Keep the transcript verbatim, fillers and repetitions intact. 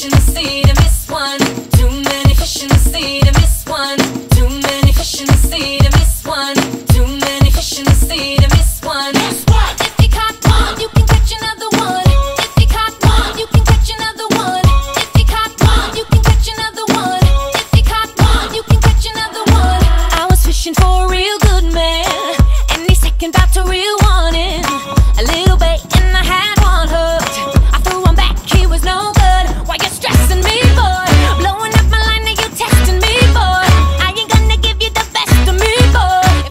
fish in the sea to miss one. Too many fish in the sea to